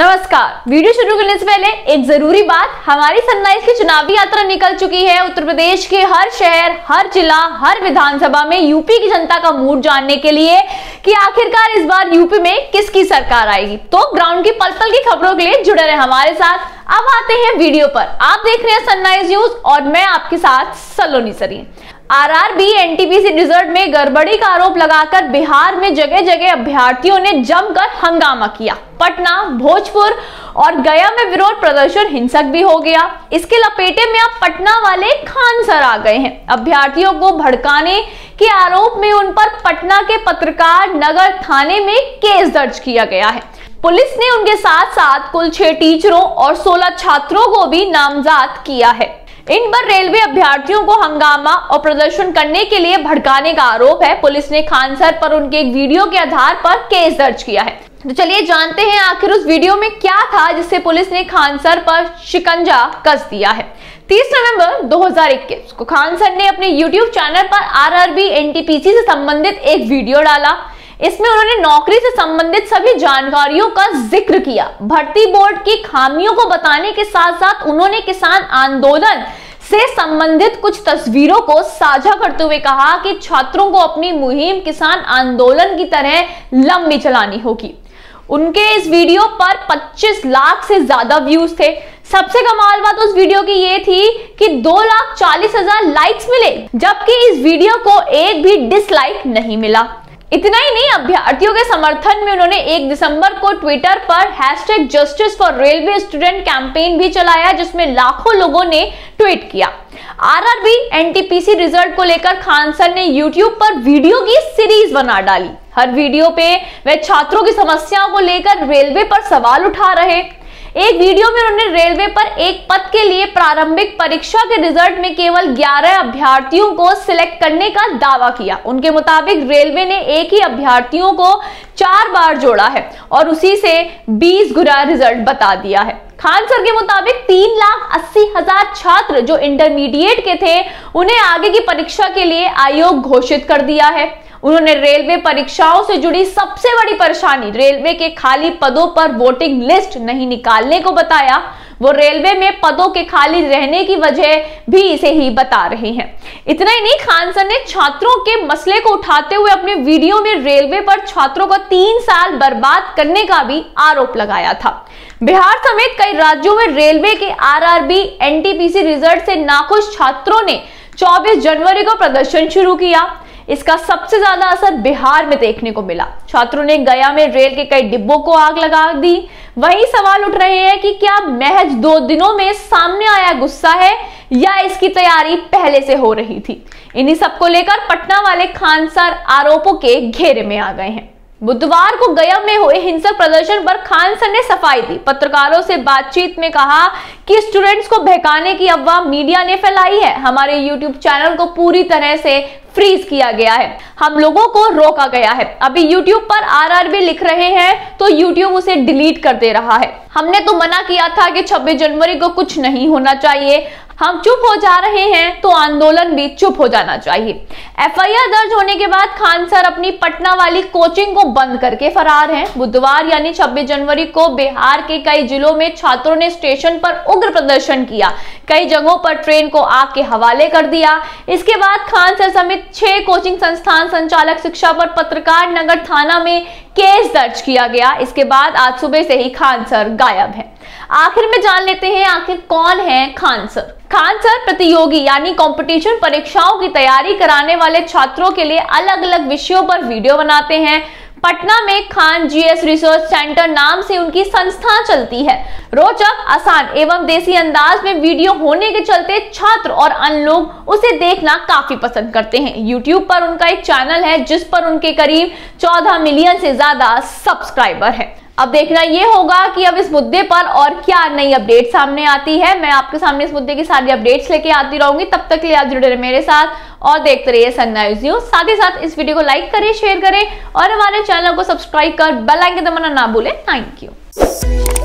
नमस्कार। वीडियो शुरू करने से पहले एक जरूरी बात, हमारी सन्नाइस की चुनावी यात्रा निकल चुकी है। उत्तर प्रदेश के हर शहर, हर जिला, हर विधानसभा में यूपी की जनता का मूड जानने के लिए कि आखिरकार इस बार यूपी में किसकी सरकार आएगी। तो ग्राउंड की पल-पल की खबरों के लिए जुड़े रहे हमारे साथ। अब आते हैं वीडियो पर। आप देख रहे हैं सन्नाइस न्यूज और मैं आपके साथ सलोनी सरी। आरआरबी एनटीपीसी रिजल्ट में गड़बड़ी का आरोप लगाकर बिहार में जगह जगह अभ्यर्थियों ने जमकर हंगामा किया। पटना, भोजपुर और गया में विरोध प्रदर्शन हिंसक भी हो गया। इसके लपेटे में अब पटना वाले खान सर आ गए हैं। अभ्यर्थियों को भड़काने के आरोप में उन पर पटना के पत्रकार नगर थाने में केस दर्ज किया गया है। पुलिस ने उनके साथ साथ कुल 6 टीचरों और 16 छात्रों को भी नामजद किया है। इन पर रेलवे अभ्यर्थियों को हंगामा और प्रदर्शन करने के लिए भड़काने का आरोप है। पुलिस ने खान सर पर उनके एक वीडियो के आधार पर केस दर्ज किया है। तो चलिए जानते हैं आखिर उस वीडियो में क्या था जिससे पुलिस ने खान सर पर शिकंजा कस दिया है। 30 नवंबर 2021 को खान सर ने अपने YouTube चैनल पर आरआरबी एनटीपीसी से संबंधित एक वीडियो डाला। इसमें उन्होंने नौकरी से संबंधित सभी जानकारियों का जिक्र किया। भर्ती बोर्ड की खामियों को बताने के साथ साथ उन्होंने किसान आंदोलन से संबंधित कुछ तस्वीरों को साझा करते हुए कहा कि छात्रों को अपनी मुहिम किसान आंदोलन की तरह लंबी चलानी होगी। उनके इस वीडियो पर 25 लाख से ज्यादा व्यूज थे। सबसे कमाल बात उस वीडियो की ये थी कि 2,40,000 लाइक्स मिले, जबकि इस वीडियो को एक भी डिसलाइक नहीं मिला। इतना ही नहीं, अभ्यर्थियों के समर्थन में उन्होंने 1 दिसंबर को ट्विटर पर hashtag justice for railway student campaign भी चलाया, जिसमें लाखों लोगों ने ट्वीट किया। आरआरबी एनटीपीसी रिजल्ट को लेकर खान सर ने यूट्यूब पर वीडियो की सीरीज बना डाली। हर वीडियो पे वे छात्रों की समस्याओं को लेकर रेलवे पर सवाल उठा रहे। एक वीडियो में उन्होंने रेलवे पर एक पद के लिए प्रारंभिक परीक्षा के रिजल्ट में केवल 11 अभ्यर्थियों को सिलेक्ट करने का दावा किया। उनके मुताबिक रेलवे ने एक ही अभ्यर्थियों को 4 बार जोड़ा है और उसी से 20 गुना रिजल्ट बता दिया है। खान सर के मुताबिक 3,80,000 छात्र जो इंटरमीडिएट के थे, उन्हें आगे की परीक्षा के लिए आयोग घोषित कर दिया है। उन्होंने रेलवे परीक्षाओं से जुड़ी सबसे बड़ी परेशानी रेलवे के खाली पदों पर वोटिंग लिस्ट नहीं निकालने को बताया। वो रेलवे में पदों के खाली रहने की वजह भी इसे ही बता रहे हैं। इतना ही नहीं, खान सर ने छात्रों के मसले को उठाते हुए अपने वीडियो में रेलवे पर छात्रों को 3 साल बर्बाद करने का भी आरोप लगाया था। बिहार समेत कई राज्यों में रेलवे के आरआरबी एनटीपीसी रिजल्ट से नाखुश छात्रों ने 24 जनवरी को प्रदर्शन शुरू किया। इसका सबसे ज्यादा असर बिहार में देखने को मिला। छात्रों ने गया में रेल के कई डिब्बों को आग लगा दी। वहीं सवाल उठ रहे हैं कि क्या महज 2 दिनों में सामने आया गुस्सा है या इसकी तैयारी पहले से हो रही थी। इन्हीं सबको लेकर पटना वाले खान सर आरोपों के घेरे में आ गए हैं। बुधवार को गया में हुए हिंसक प्रदर्शन पर खान सर ने सफाई दी। पत्रकारों से बातचीत में कहा कि स्टूडेंट्स को बहकाने की अफवाह मीडिया ने फैलाई है। हमारे यूट्यूब चैनल को पूरी तरह से फ्रीज किया गया है, हम लोगों को रोका गया है। अभी यूट्यूब पर आरआरबी लिख रहे हैं तो यूट्यूब उसे डिलीट कर दे रहा है। हमने तो मना किया था कि 26 जनवरी को कुछ नहीं होना चाहिए। हम चुप हो जा रहे हैं तो आंदोलन भी चुप हो जाना चाहिए। FIR दर्ज होने के बाद खान सर अपनी पटना वाली कोचिंग को बंद करके फरार हैं। बुधवार यानी 26 जनवरी को बिहार के कई जिलों में छात्रों ने स्टेशन पर उग्र प्रदर्शन किया। कई जगहों पर ट्रेन को आग के हवाले कर दिया। इसके बाद खान सर समेत 6 कोचिंग संस्थान संचालक शिक्षा पर पत्रकार नगर थाना में केस दर्ज किया गया। इसके बाद आज सुबह से ही खान सर गायब है। आखिर में जान लेते हैं आखिर कौन है खान सर। खान सर प्रतियोगी यानी कंपटीशन परीक्षाओं की तैयारी कराने वाले छात्रों के लिए अलग अलग विषयों पर वीडियो बनाते हैं। पटना में खान जीएस रिसर्च सेंटर नाम से उनकी संस्था चलती है। रोचक, आसान एवं देसी अंदाज में वीडियो होने के चलते छात्र और अन्य लोग उसे देखना काफी पसंद करते हैं। यूट्यूब पर उनका एक चैनल है जिस पर उनके करीब 14 मिलियन से ज्यादा सब्सक्राइबर हैं। अब देखना यह होगा कि अब इस मुद्दे पर और क्या नई अपडेट सामने आती है। मैं आपके सामने इस मुद्दे की सारी अपडेट्स लेके आती रहूंगी। तब तक के लिए आप जुड़े रहिए मेरे साथ और देखते रहिए सन्नाइस न्यूज। साथ ही साथ इस वीडियो को लाइक करें, शेयर करें और हमारे चैनल को सब्सक्राइब कर बेल आइकन दबाना ना भूलें। Thank you.